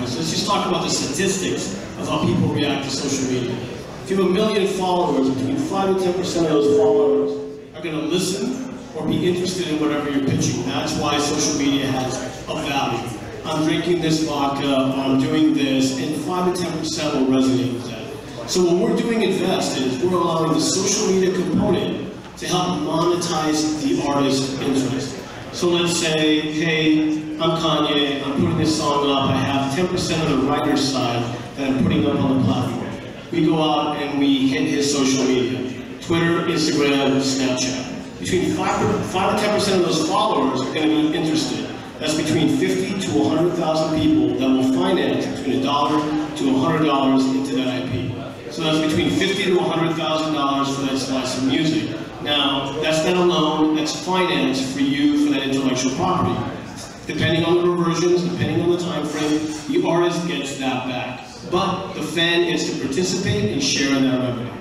right? So she's talking about the statistics of how people react to social media. If you have 1 million followers, between 5 to 10% of those followers are going to listen or be interested in whatever you're pitching. That's why social media has a value. I'm drinking this vodka, I'm doing this, and 5 to 10% will resonate with that. So what we're doing at Vezt is we're allowing the social media component to help monetize the artist's interest. So let's say, hey, I'm Kanye, I'm putting this song up, I have 10% of the writer's side that I'm putting up on the platform. We go out and we hit his social media, Twitter, Instagram, Snapchat. Between 5 to 10% of those followers are going to be interested. That's between 50 to 100,000 people that will finance between $1 to $100 into that IP. So that's between $50 to $100,000 for that slice of music. Now, that's not a loan, that's finance for you for that intellectual property. Depending on the reversions, depending on the time frame, the artist gets that back. But the fan is to participate and share in that revenue.